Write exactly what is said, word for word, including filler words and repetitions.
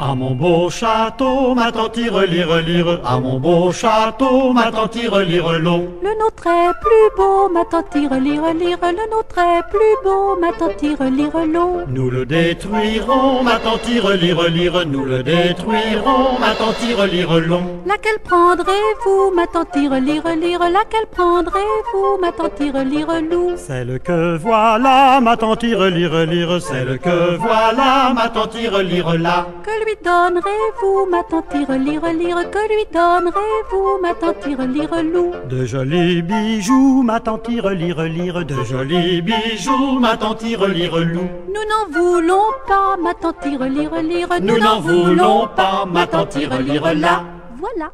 À mon beau château, ma tante tire, lire, lire. À mon beau château, ma tante tire, lire, long. Le nôtre est plus beau, ma tante tire, lire, lire. Le nôtre est plus beau, ma tante tire, lire, long. Nous le détruirons, ma tante tire, lire, lire. Nous le détruirons, ma tante tire, lire, long. Laquelle prendrez-vous, ma tante tire, lire, lire. Laquelle prendrez-vous, ma tante tire, lire, loup. Celle que voilà, ma tante tire, lire, lire. Celle que voilà, ma tante tire, lire, là. Que lui donnerez-vous, ma tante tire, lire, lire. Que lui donnerez-vous, ma tante tire, lire, loup. De jolis bijoux, ma tante tire, lire, lire. De jolis bijoux, ma tante tire, lire, loup. Nous n'en voulons pas, ma tante tire, lire, lire. Nous n'en voulons pas, ma tante tire, lire, là. Voilà.